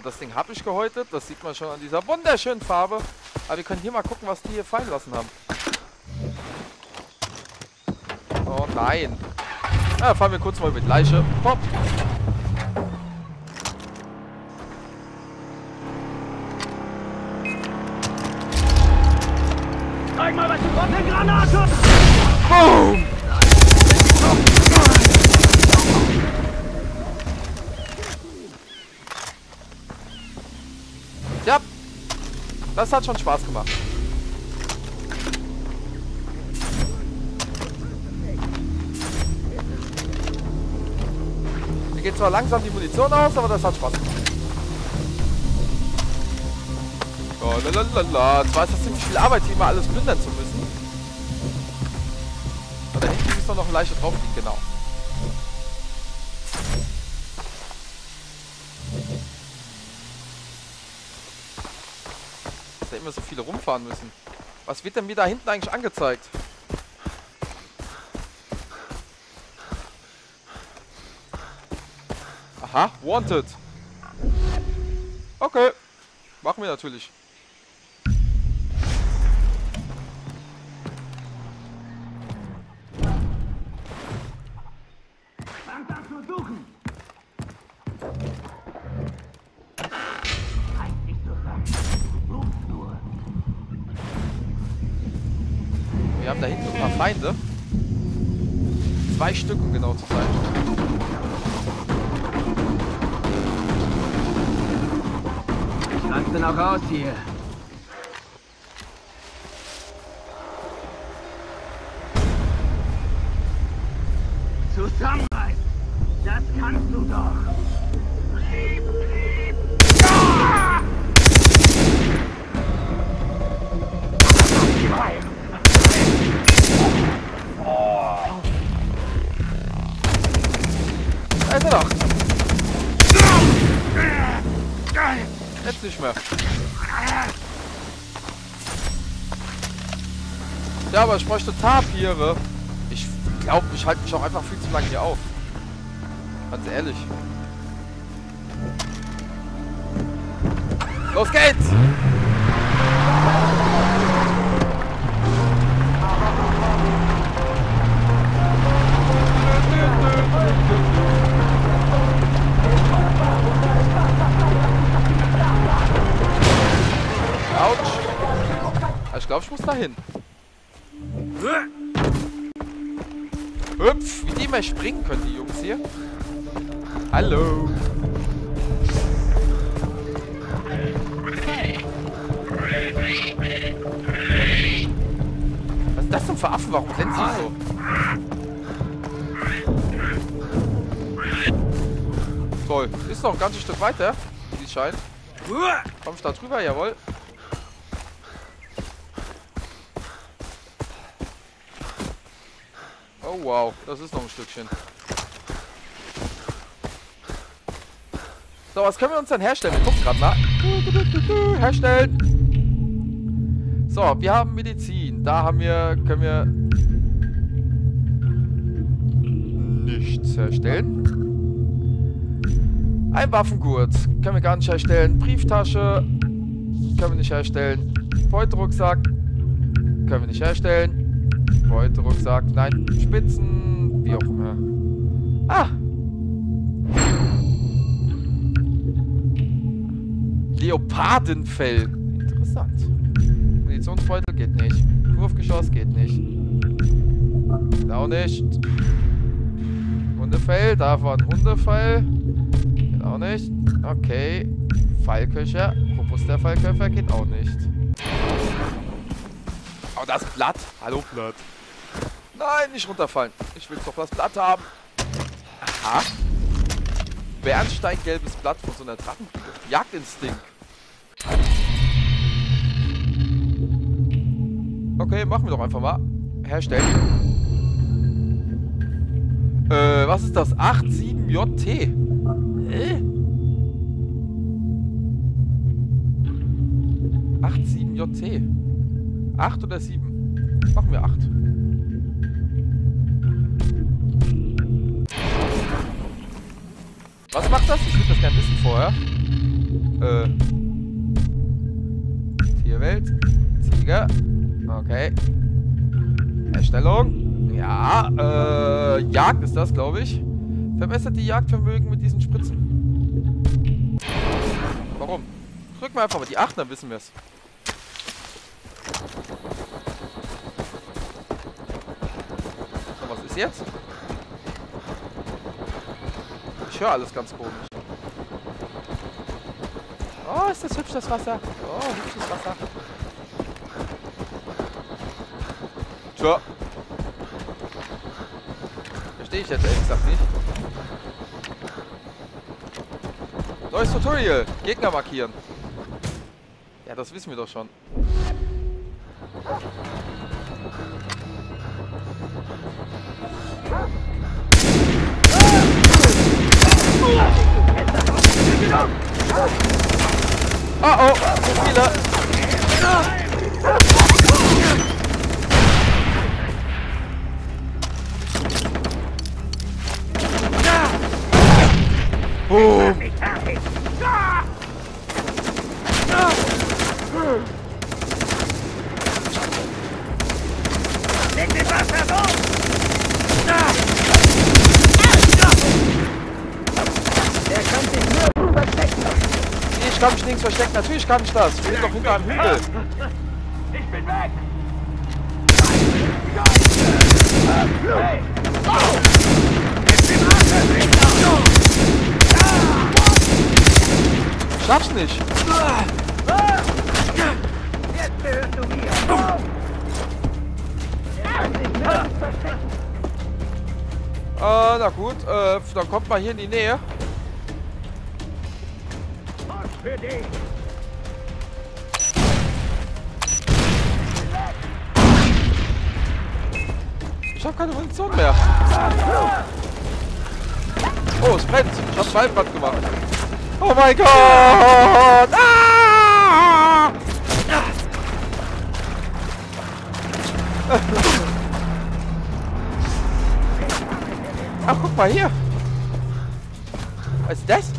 So, das Ding habe ich gehäutet. Das sieht man schon an dieser wunderschönen Farbe. Aber wir können hier mal gucken, was die hier fallen lassen haben. Oh nein. Ja, fahren wir kurz mal mit Leiche. Hopp. Zeig mal, was du von der Granate! Boom! Ja, das hat schon Spaß gemacht. Mir geht zwar langsam die Munition aus, aber das hat Spaß gemacht. Oh, lalalala. Zwar ist das ziemlich viel Arbeit, hier mal alles plündern zu müssen. Aber da hinten ist doch noch eine Leiche drauf liegen, genau. Dass da immer so viele rumfahren müssen. Was wird denn mir da hinten eigentlich angezeigt? Aha, wanted. Okay. Machen wir natürlich. Wir haben da hinten ein paar Feinde. 2 Stück, um genau zu sein. Kannst du noch raus hier? Zusammenreißen! Das kannst du doch! Blieb, blieb! Ah! Da ist er doch! Jetzt nicht mehr. Ja, aber ich bräuchte Tapire. Ich glaube, ich halte mich auch einfach viel zu lange hier auf. Ganz ehrlich. Los geht's! Ich glaube, ich muss da hin. Hüpf, wie die immer springen können, die Jungs hier. Hallo. Was ist das denn für Affen? Warum sind sie so? Toll. Ist noch ein ganzes Stück weiter, wie es scheint. Komm ich da drüber? Jawohl. Oh wow, das ist noch ein Stückchen. So, was können wir uns denn herstellen? Wir gucken gerade mal. Herstellen! So, wir haben Medizin. Da haben wir... können wir... nichts herstellen. Ein Waffengurt. Können wir gar nicht herstellen. Brieftasche. Können wir nicht herstellen. Beuterucksack. Können wir nicht herstellen. Beuterucksack, nein, Spitzen, wie auch immer. Ah! Leopardenfell. Interessant. Munitionsbeutel geht nicht. Wurfgeschoss geht nicht. Genau nicht. Hundefell, davon Hundefell. Genau nicht. Okay. Fallköcher, robuster Fallköcher geht auch nicht. Oh, das Blatt. Hallo, Blatt. Nein, nicht runterfallen. Ich will doch das Blatt haben. Aha. Bernsteingelbes Blatt von so einer Drachenfliege. Jagdinstinkt. Okay, machen wir doch einfach mal. Herstellen. Was ist das? 87JT. Hä? 87JT. 8 oder 7? Machen wir 8. Was macht das? Ich will das gerne wissen vorher. Tierwelt. Ziege. Okay. Herstellung. Ja, Jagd ist das, glaube ich. Verbessert die Jagdvermögen mit diesen Spritzen. Warum? Drück mal einfach mal die 8, dann wissen wir es. So, was ist jetzt? Ich höre alles ganz komisch. Oh, ist das hübsch, das Wasser. Oh, hübsches Wasser. Tja. Verstehe ich jetzt ehrlich gesagt nicht. Neues Tutorial. Gegner markieren. Ja, das wissen wir doch schon. Oh oh, so viele. Oh. Ich kann mich nirgends verstecken, natürlich kann ich das. Ich bin doch hinter einem Hügel. Ich bin weg! Hey. Ich schaff's nicht! Jetzt gehörst du mir! Na gut, dann kommt mal hier in die Nähe. Für dich. Ich hab keine Munition mehr. Oh, es brennt. Ich hab Schallbrand gemacht. Oh mein Gott! Ah! Ach, guck mal hier. Was ist das?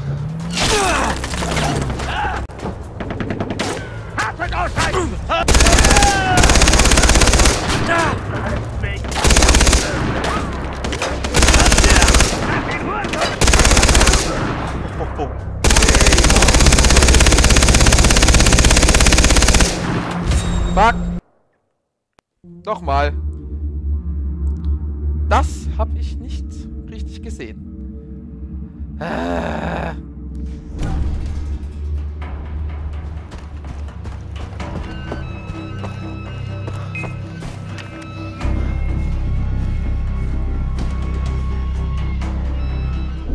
Fuck! Nochmal. Das habe ich nicht richtig gesehen.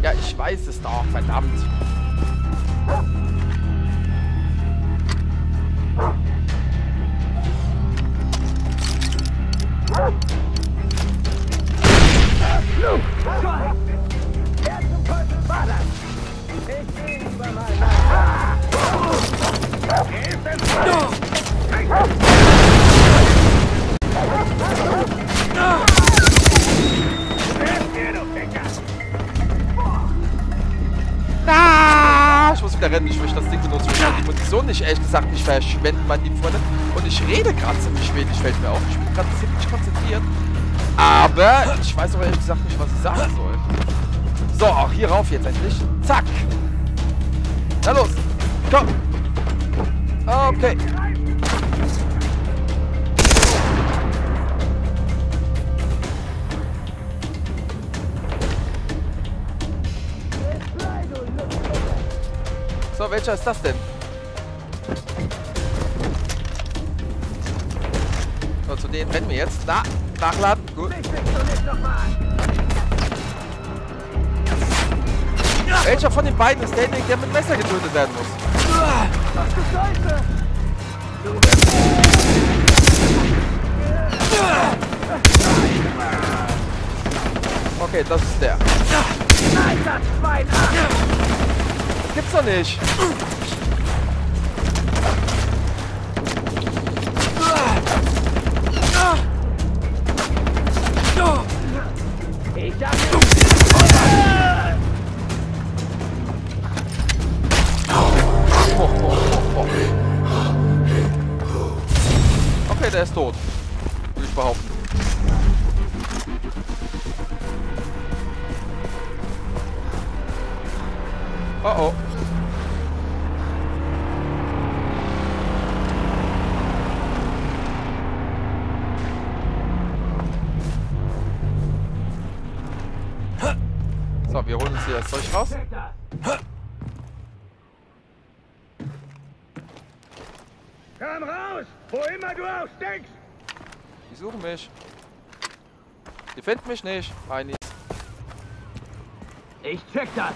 Ja, ich weiß es doch, verdammt. Ich möchte das Ding benutzen. Ich kann die Munition nicht, ehrlich gesagt, nicht verschwenden, man die vorne. Und ich rede gerade ziemlich wenig, fällt mir auf. Ich bin gerade ziemlich konzentriert. Aber ich weiß aber ehrlich gesagt nicht, was ich sagen soll. So, auch hier rauf jetzt endlich. Zack! Na los! Komm! Okay. So, welcher ist das denn? So, zu denen rennen wir jetzt. Na, nachladen. Gut. Welcher von den beiden ist derjenige, der mit Messer getötet werden muss? Okay, das ist der. Gibt's doch nicht. Oh, ist tot. Würde ich behaupten. Oh oh. So, wir holen uns hier das Zeug raus. Komm raus, wo immer du auch steckst. Die suchen mich. Die finden mich nicht, Heinis. Ich check das.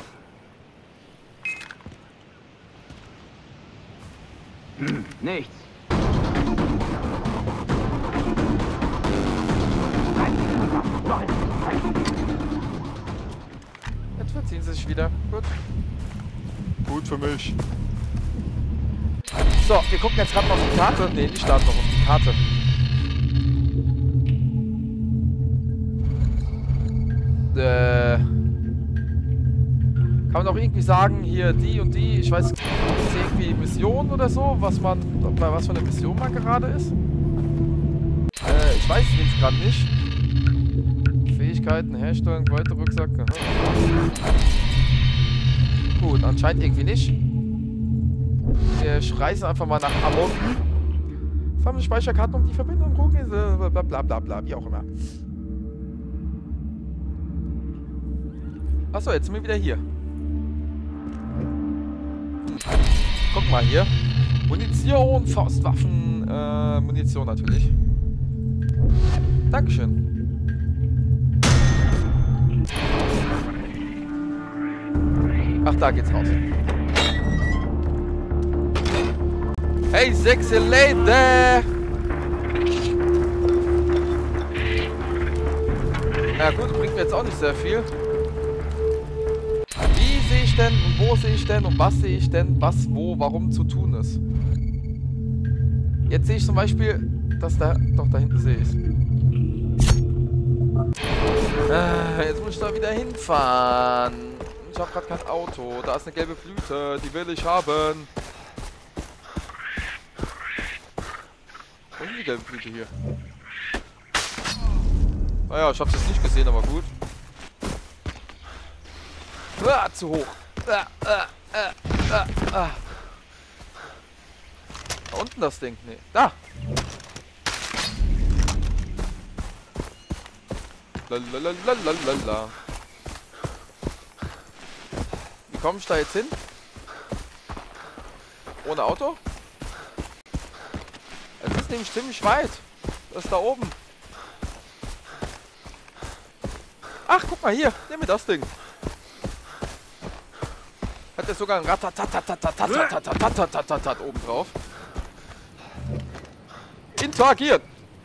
Nichts. Jetzt verziehen sie sich wieder. Gut. Gut für mich. So, wir gucken jetzt gerade mal auf die Karte. Ne, die starten noch auf die Karte. Kann man auch irgendwie sagen, hier die und die, ich weiß nicht. Irgendwie Mission oder so, was man, bei was für eine Mission man gerade ist. Ich weiß es jetzt gerade nicht. Fähigkeiten, Herstellung, weiter Rucksack. Gut, anscheinend irgendwie nicht. Wir reisen einfach mal nach Amok. Sammeln Speicherkarten, um die Verbindung gucken, blablabla, wie auch immer. Achso, jetzt sind wir wieder hier. Guck mal hier. Munition, Faustwaffen, Munition natürlich. Dankeschön. Ach, da geht's raus. Hey, sexy Lady! Na gut, bringt mir jetzt auch nicht sehr viel. Und wo sehe ich denn und was sehe ich denn, was, wo, warum zu tun ist. Jetzt sehe ich zum Beispiel, dass da, doch da hinten sehe ich es. Jetzt muss ich da wieder hinfahren. Ich habe gerade kein Auto, da ist eine gelbe Blüte, die will ich haben. Wo ist die gelbe Blüte hier? Naja, ich habe es jetzt nicht gesehen, aber gut. Ah, zu hoch. Da unten das Ding? Nee. Da! Lalalalalalala. Wie komme ich da jetzt hin? Ohne Auto? Es ist nämlich ziemlich weit. Das ist da oben. Ach, guck mal hier. Nimm mir das Ding. Hat er sogar ein Ratatatatatatatatatatatatat oben drauf. Interagieren.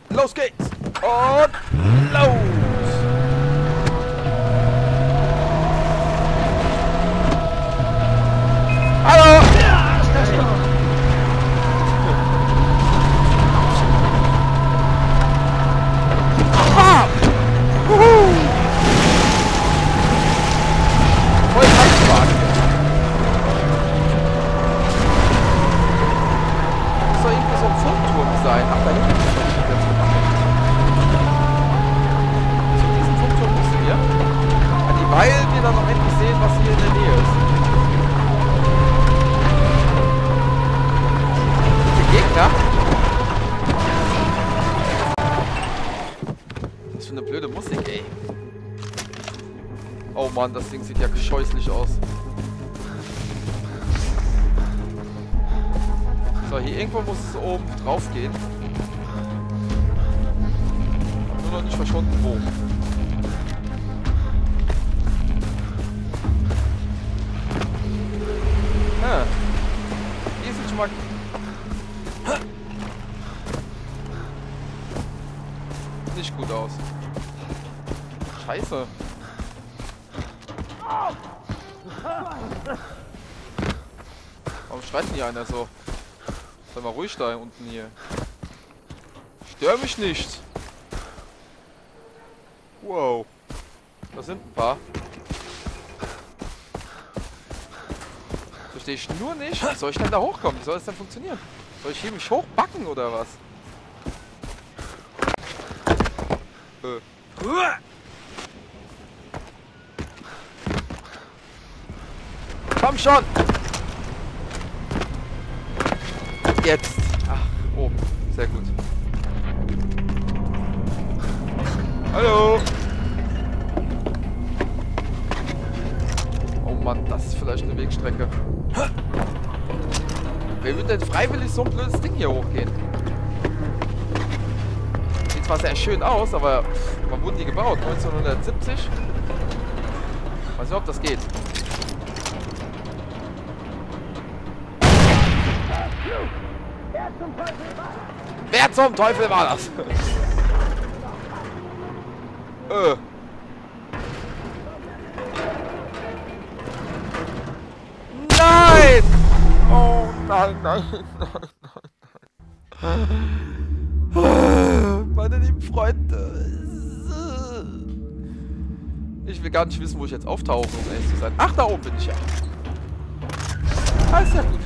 Los geht's. Und los. Hallo. Mann, das Ding sieht ja scheußlich aus. So, hier irgendwo muss es oben drauf gehen. Nur noch nicht verschwunden, wo. Hier sind schon mal... Nicht gut aus. Scheiße. Warum schreit denn hier einer so? Sei mal ruhig da unten hier. Stör mich nicht! Wow. Da sind ein paar. Verstehe ich nur nicht. Wie soll ich denn da hochkommen? Wie soll das denn funktionieren? Soll ich hier mich hochbacken oder was? peu. Komm schon! Jetzt! Ach, oben. Sehr gut. Hallo! Oh Mann, das ist vielleicht eine Wegstrecke. Wer würde denn freiwillig so ein blödes Ding hier hochgehen? Sieht zwar sehr schön aus, aber wann wurden die gebaut? 1970? Weiß nicht, ob das geht. Wer zum Teufel war das? Nein! Oh nein, nein, nein, nein. Meine lieben Freunde. Ich will gar nicht wissen, wo ich jetzt auftauche, um ehrlich zu sein. Ach, da oben bin ich ja. Alles ja gut.